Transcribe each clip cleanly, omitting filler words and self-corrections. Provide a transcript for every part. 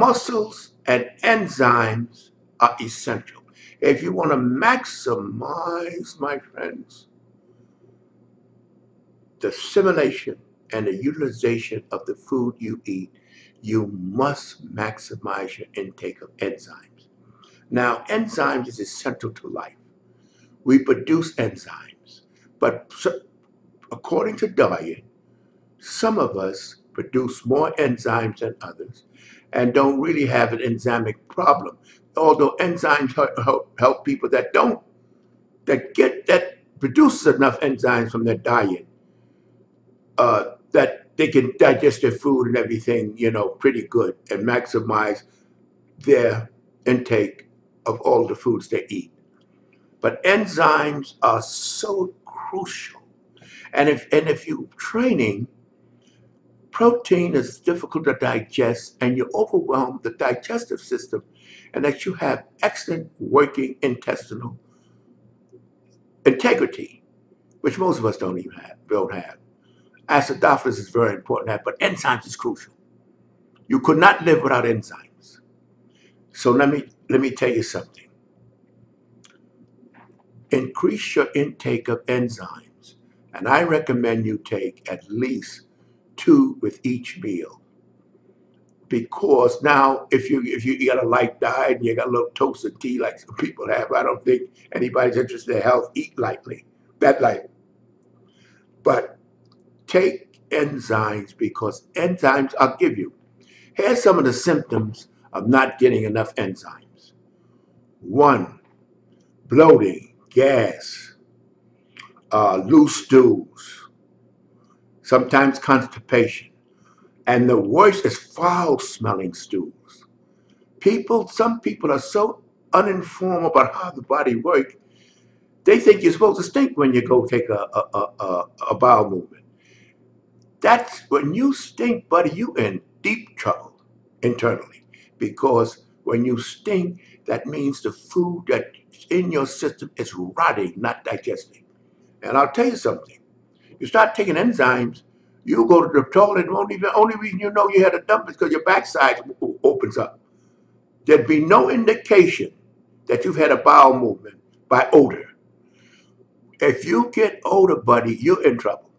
Muscles and enzymes are essential. If you want to maximize, my friends, the assimilation and the utilization of the food you eat, you must maximize your intake of enzymes. Now, enzymes is essential to life. We produce enzymes, but according to diet, some of us produce more enzymes than others and don't really have an enzymic problem, although enzymes help people that produce enough enzymes from their diet that they can digest their food and everything, you know, pretty good and maximize their intake of all the foods they eat. But enzymes are so crucial. And if you're training, protein is difficult to digest and you overwhelm the digestive system, and that you have excellent working intestinal integrity, which most of us don't even have, Acidophilus is very important, but enzymes is crucial. You could not live without enzymes. So let me tell you something. Increase your intake of enzymes, and I recommend you take at least 2 with each meal. Because now, if you got a light diet and you got a little toast and tea like some people have, I don't think anybody's interested in health. Eat lightly, that light. But take enzymes, because enzymes, I'll give you. Here's some of the symptoms of not getting enough enzymes. 1, bloating, gas, loose stools, sometimes constipation. And the worst is foul-smelling stools. Some people are so uninformed about how the body works, they think you're supposed to stink when you go take a bowel movement. That's when you stink, buddy, you're in deep trouble internally. Because when you stink, that means the food that's in your system is rotting, not digesting. And I'll tell you something. You start taking enzymes, you go to the toilet, and only reason you know you had a dump is because your backside opens up. There'd be no indication that you've had a bowel movement by odor. If you get odor, buddy, you're in trouble.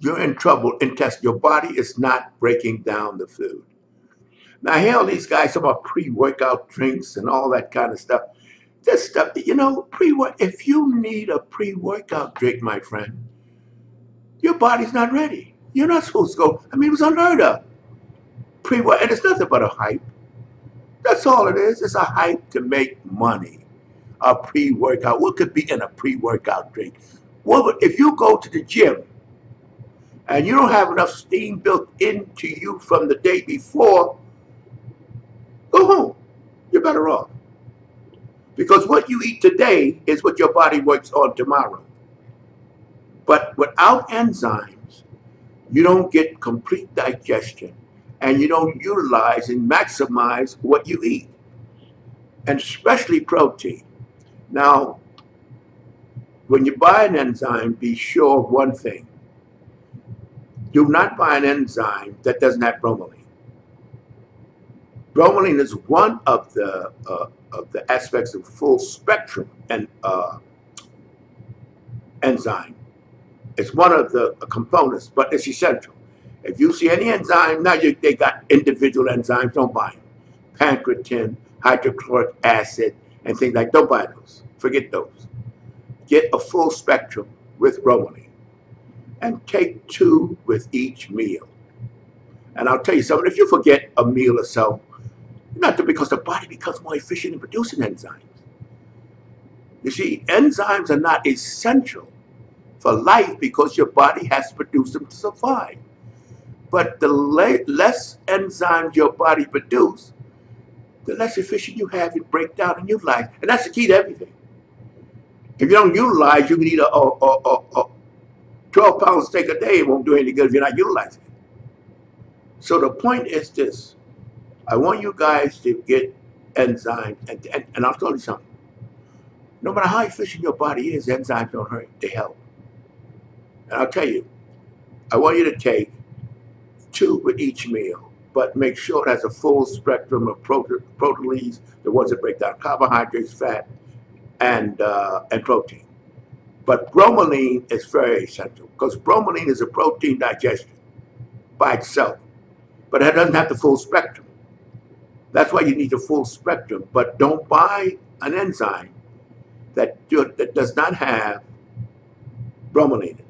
You're in trouble. Your body is not breaking down the food. Now, here are these guys, some about pre-workout drinks and all that kind of stuff. This stuff, you know, if you need a pre-workout drink, my friend, your body's not ready. You're not supposed to go. I mean, it was unheard of. And it's nothing but a hype. That's all it is. It's a hype to make money. A pre-workout. What could be in a pre-workout drink? If you go to the gym and you don't have enough steam built into you from the day before, go home. You're better off. Because what you eat today is what your body works on tomorrow. But without enzymes, you don't get complete digestion and you don't utilize and maximize what you eat, and especially protein. Now, when you buy an enzyme, be sure of one thing. Do not buy an enzyme that doesn't have bromelain. Bromelain is one of the aspects of full spectrum and enzyme. It's one of the components, but it's essential. If you see any enzyme, now they got individual enzymes, don't buy them. Pancreatin, hydrochloric acid, and things like that, don't buy those. Forget those. Get a full spectrum with bromelain. And take 2 with each meal. And I'll tell you something, if you forget a meal or so, because the body becomes more efficient in producing enzymes. You see, enzymes are not essential for life because your body has to produce them to survive. But the less enzymes your body produces, the less efficient you have in breakdown and utilize. And that's the key to everything. If you don't utilize, you can eat a 12-pound steak a day. It won't do any good if you're not utilizing it. So the point is this. I want you guys to get enzymes. And I'll tell you something. No matter how efficient your body is, enzymes don't hurt. They help. And I'll tell you, I want you to take 2 with each meal but make sure it has a full spectrum of proteins, the ones that break down carbohydrates, fat, and protein. But bromelain is very essential because bromelain is a protein digestion by itself, but it doesn't have the full spectrum. That's why you need the full spectrum, but don't buy an enzyme that does not have bromelain in it.